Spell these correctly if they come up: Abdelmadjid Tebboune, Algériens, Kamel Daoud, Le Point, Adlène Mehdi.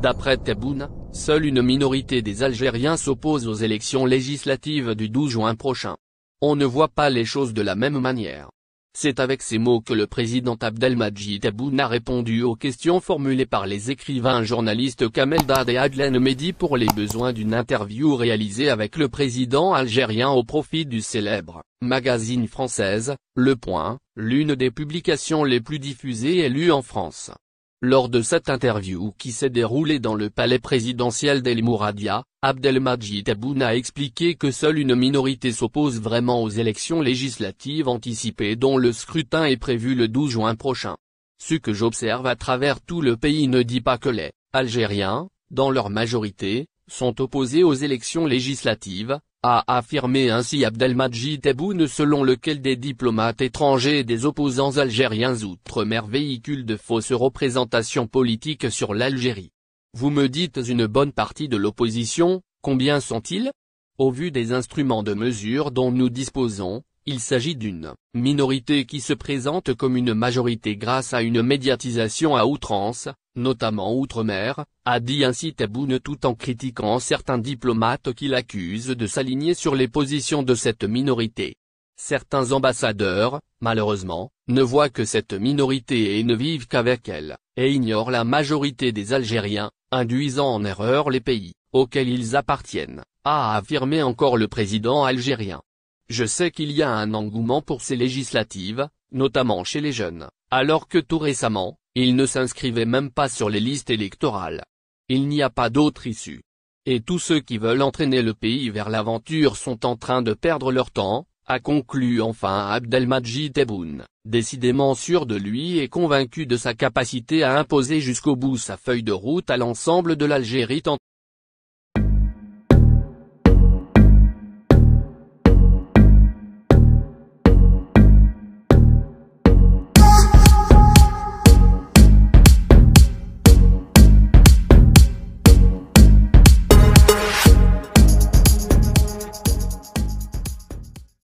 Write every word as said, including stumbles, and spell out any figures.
D'après Tebboune, seule une minorité des Algériens s'oppose aux élections législatives du douze juin prochain. On ne voit pas les choses de la même manière. C'est avec ces mots que le président Abdelmadjid Tebboune a répondu aux questions formulées par les écrivains journalistes Kamel Daoud et Adlène Mehdi pour les besoins d'une interview réalisée avec le président algérien au profit du célèbre magazine française, Le Point, l'une des publications les plus diffusées et lues en France. Lors de cette interview qui s'est déroulée dans le palais présidentiel d'El Mouradia, Abdelmadjid Tebboune a expliqué que seule une minorité s'oppose vraiment aux élections législatives anticipées dont le scrutin est prévu le douze juin prochain. Ce que j'observe à travers tout le pays ne dit pas que les « Algériens », dans leur majorité, sont opposés aux élections législatives, a affirmé ainsi Abdelmadjid Tebboune, selon lequel des diplomates étrangers et des opposants algériens outre-mer véhiculent de fausses représentations politiques sur l'Algérie. Vous me dites une bonne partie de l'opposition, combien sont-ils? Au vu des instruments de mesure dont nous disposons, il s'agit d'une minorité qui se présente comme une majorité grâce à une médiatisation à outrance, notamment outre-mer, a dit ainsi Tebboune tout en critiquant certains diplomates qui l'accusent de s'aligner sur les positions de cette minorité. Certains ambassadeurs, malheureusement, ne voient que cette minorité et ne vivent qu'avec elle, et ignorent la majorité des Algériens, induisant en erreur les pays auxquels ils appartiennent, a affirmé encore le président algérien. Je sais qu'il y a un engouement pour ces législatives, notamment chez les jeunes, alors que tout récemment, ils ne s'inscrivaient même pas sur les listes électorales. Il n'y a pas d'autre issue. Et tous ceux qui veulent entraîner le pays vers l'aventure sont en train de perdre leur temps, a conclu enfin Abdelmadjid Tebboune, décidément sûr de lui et convaincu de sa capacité à imposer jusqu'au bout sa feuille de route à l'ensemble de l'Algérie.